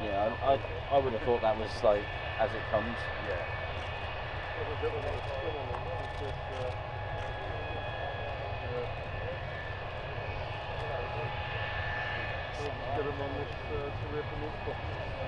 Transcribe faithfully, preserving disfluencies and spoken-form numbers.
Yeah, I, I, I would have thought that was like as it comes. Yeah. Get them on this career from this box.